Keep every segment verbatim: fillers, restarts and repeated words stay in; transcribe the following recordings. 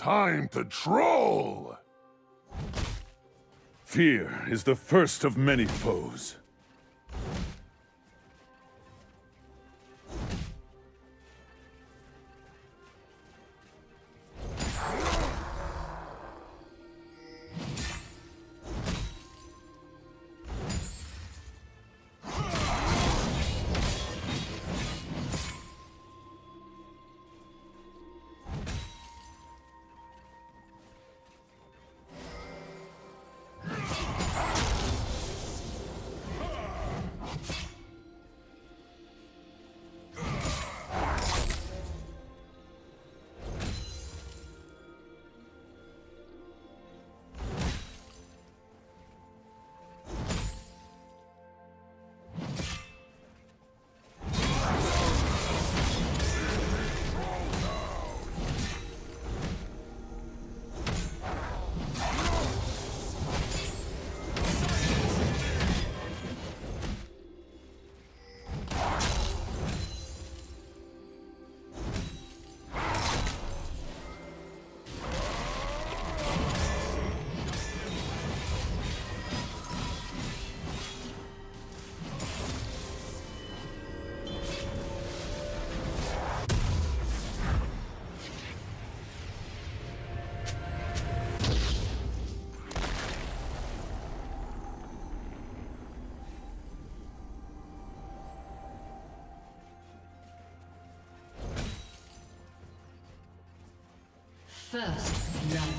Time to troll! Fear is the first of many foes. First round.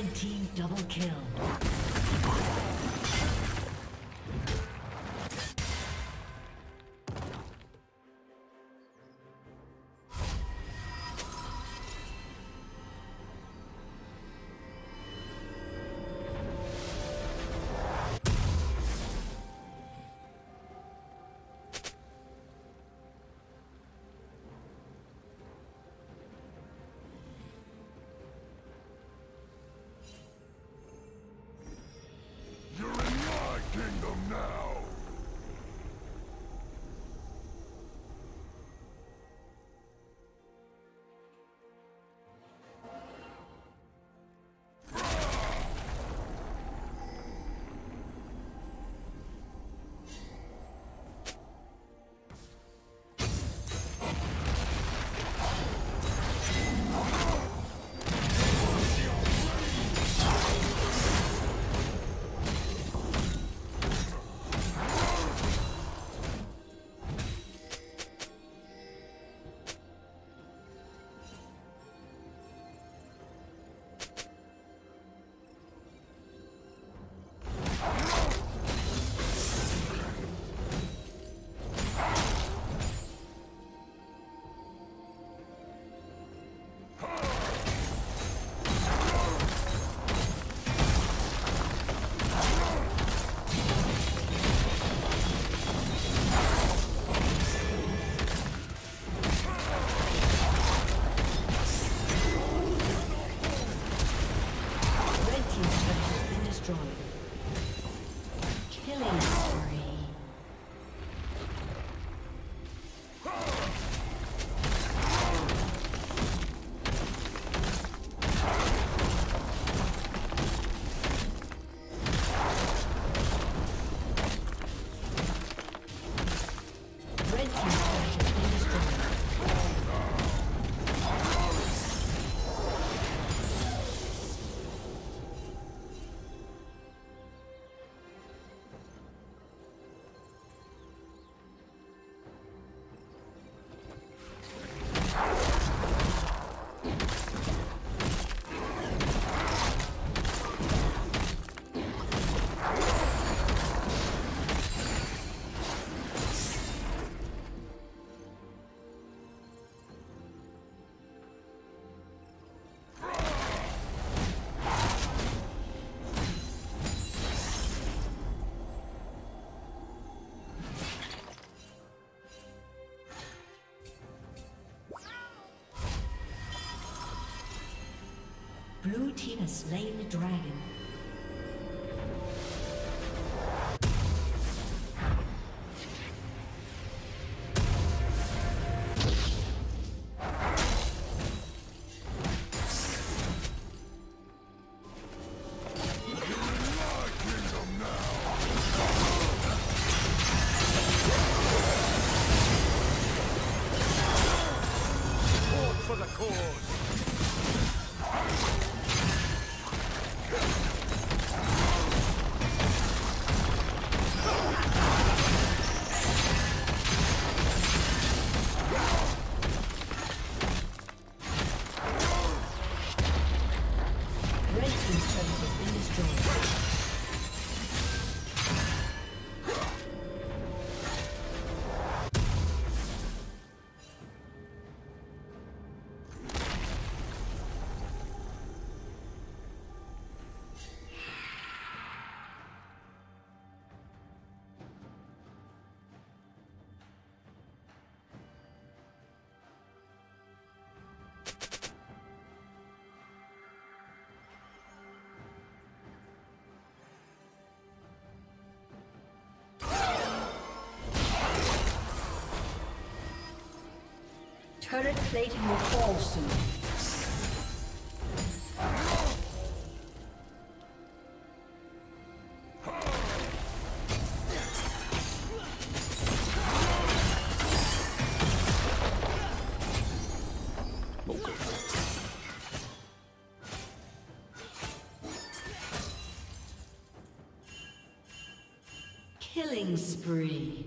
Red team double kill. Blue team has slain the dragon. Turret plating will fall soon. Killing spree.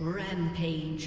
Rampage.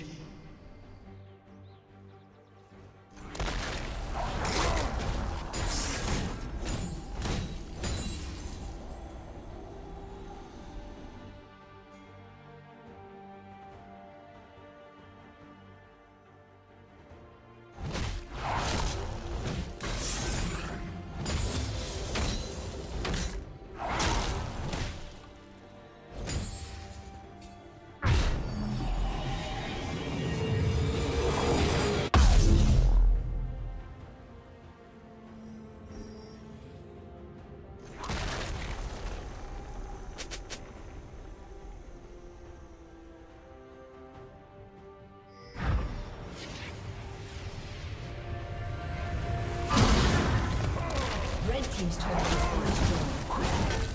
Team's turret has been destroyed.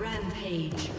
Rampage.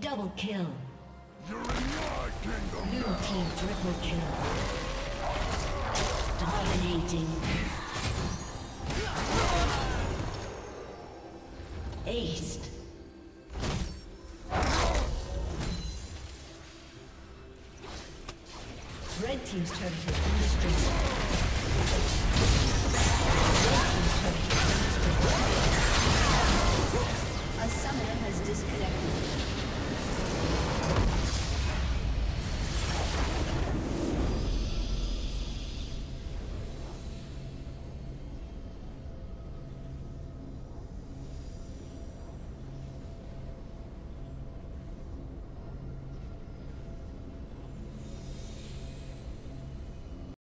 Double kill. You're in my kingdom. Blue team triple kill. Dominating. Ace. Red team's turret has been destroyed. Red team's turret.